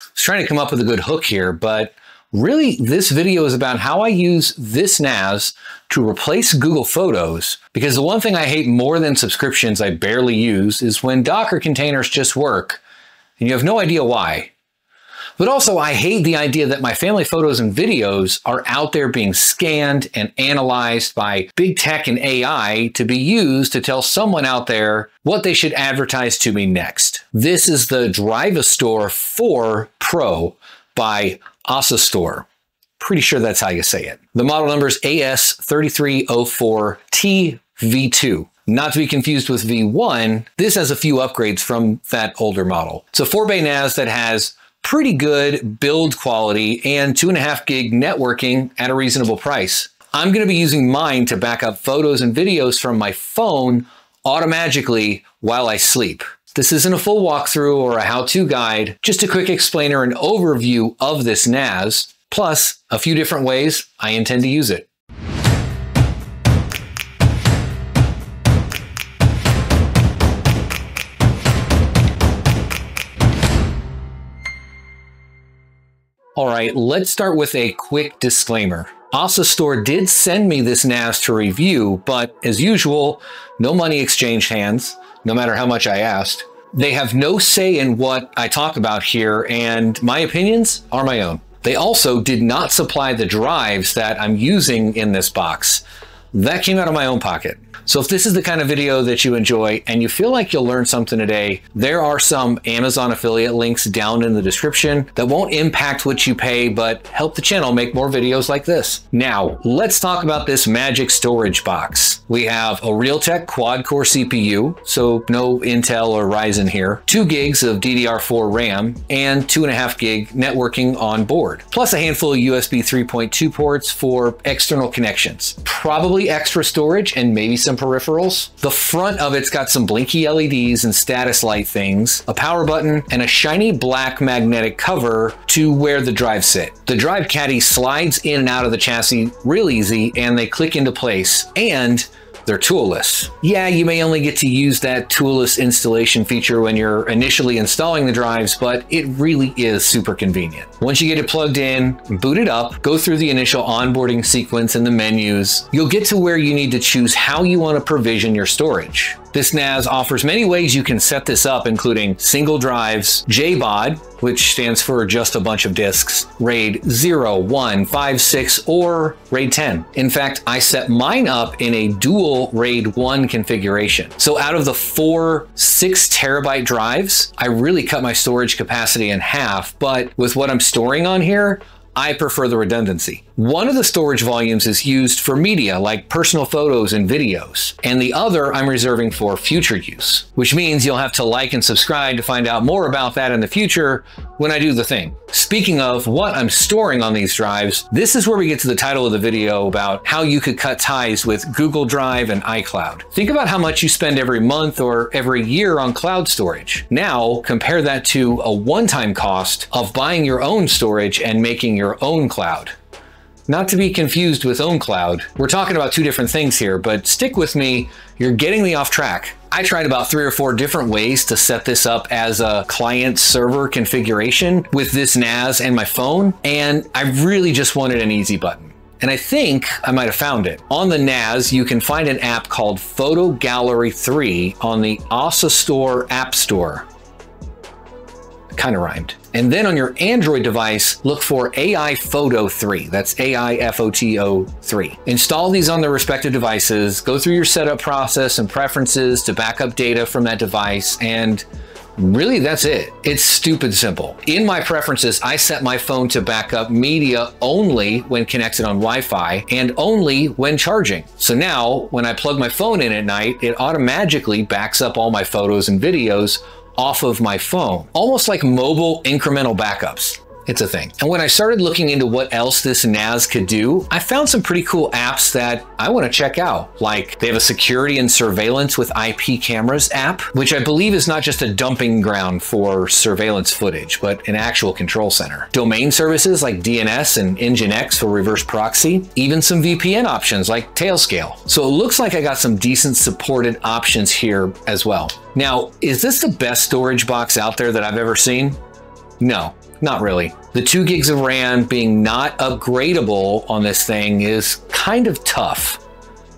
was trying to come up with a good hook here, but really this video is about how I use this NAS to replace Google Photos, because the one thing I hate more than subscriptions I barely use is when Docker containers just work and you have no idea why. But also I hate the idea that my family photos and videos are out there being scanned and analyzed by big tech and AI to be used to tell someone out there what they should advertise to me next. This is the Drivastor 4 Pro by Asustor. Pretty sure that's how you say it. The model number is AS5304T V2. Not to be confused with V1, this has a few upgrades from that older model. It's a 4-bay NAS that has pretty good build quality and 2.5 gig networking at a reasonable price. I'm going to be using mine to back up photos and videos from my phone automatically while I sleep. This isn't a full walkthrough or a how-to guide, just a quick explainer and overview of this NAS, plus a few different ways I intend to use it. All right, let's start with a quick disclaimer. Asustor did send me this NAS to review, but as usual, no money exchanged hands, no matter how much I asked. They have no say in what I talk about here, and my opinions are my own. They also did not supply the drives that I'm using in this box. That came out of my own pocket. So if this is the kind of video that you enjoy and you feel like you'll learn something today, there are some Amazon affiliate links down in the description that won't impact what you pay, but help the channel make more videos like this. Now, let's talk about this magic storage box. We have a Realtek quad-core CPU, so no Intel or Ryzen here, 2 gigs of DDR4 RAM, and 2.5 gig networking on board, plus a handful of USB 3.2 ports for external connections, probably extra storage and maybe some peripherals. The front of it's got some blinky LEDs and status light things, a power button, and a shiny black magnetic cover to where the drives sit. The drive caddy slides in and out of the chassis real easy, and they click into place, and they're toolless. Yeah, you may only get to use that toolless installation feature when you're initially installing the drives, but it really is super convenient. Once you get it plugged in, boot it up, go through the initial onboarding sequence and the menus, you'll get to where you need to choose how you want to provision your storage. This NAS offers many ways you can set this up, including single drives, JBOD, which stands for just a bunch of disks, RAID 0, 1, 5, 6, or RAID 10. In fact, I set mine up in a dual RAID 1 configuration. So out of the 4 6-terabyte drives, I really cut my storage capacity in half, but with what I'm storing on here, I prefer the redundancy. One of the storage volumes is used for media like personal photos and videos, and the other I'm reserving for future use, which means you'll have to like and subscribe to find out more about that in the future when I do the thing. Speaking of what I'm storing on these drives, this is where we get to the title of the video about how you could cut ties with Google Drive and iCloud. Think about how much you spend every month or every year on cloud storage. Now compare that to a one-time cost of buying your own storage and making your own cloud. Not to be confused with own cloud. We're talking about two different things here, but stick with me, you're getting me off track. I tried about 3 or 4 different ways to set this up as a client server configuration with this NAS and my phone, and I really just wanted an easy button. And I think I might have found it. On the NAS, you can find an app called Photo Gallery 3 on the Asustor App Store. Kind of rhymed. And then on your Android device, look for AI Photo 3. That's AIFOTO 3. Install these on their respective devices, go through your setup process and preferences to back up data from that device, and really that's it. It's stupid simple. In my preferences, I set my phone to back up media only when connected on Wi-Fi and only when charging. So now when I plug my phone in at night, it automatically backs up all my photos and videos off of my phone, almost like mobile incremental backups. It's a thing. And when I started looking into what else this NAS could do, I found some pretty cool apps that I want to check out. Like, they have a security and surveillance with IP cameras app, which I believe is not just a dumping ground for surveillance footage, but an actual control center. Domain services like DNS and Nginx for reverse proxy, even some VPN options like Tailscale. So it looks like I got some decent supported options here as well. Now, is this the best storage box out there that I've ever seen? No. Not really. The 2 gigs of RAM being not upgradable on this thing is kind of tough,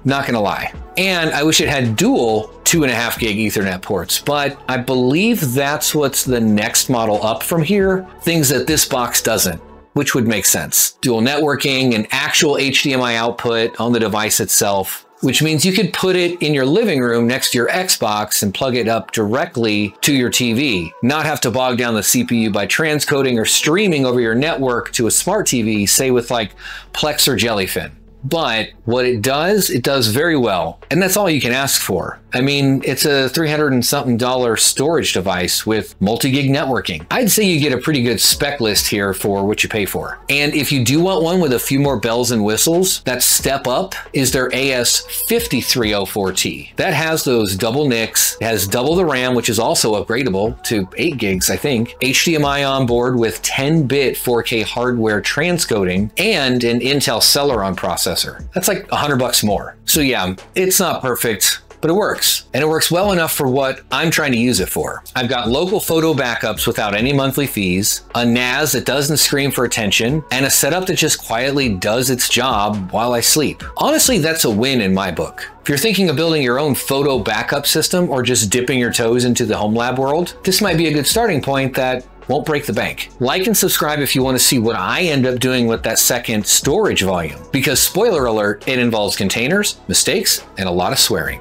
not gonna lie. And I wish it had dual 2.5 gig Ethernet ports, but I believe that's what's the next model up from here. Things that this box doesn't, which would make sense. Dual networking and actual HDMI output on the device itself, which means you could put it in your living room next to your Xbox and plug it up directly to your TV, not have to bog down the CPU by transcoding or streaming over your network to a smart TV, say with like Plex or Jellyfin. But what it does very well. And that's all you can ask for. I mean, it's a $300-and-something storage device with multi-gig networking. I'd say you get a pretty good spec list here for what you pay for. And if you do want one with a few more bells and whistles, that step up is their AS5304T. That has those double NICs, it has double the RAM, which is also upgradable to 8 gigs, I think, HDMI on board with 10-bit 4K hardware transcoding, and an Intel Celeron processor. That's like $100 more. So yeah, it's not perfect, but it works. And it works well enough for what I'm trying to use it for. I've got local photo backups without any monthly fees, a NAS that doesn't scream for attention, and a setup that just quietly does its job while I sleep. Honestly, that's a win in my book. If you're thinking of building your own photo backup system or just dipping your toes into the home lab world, this might be a good starting point that won't break the bank. Like and subscribe if you want to see what I end up doing with that second storage volume, because spoiler alert, it involves containers, mistakes, and a lot of swearing.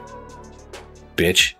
Bitch.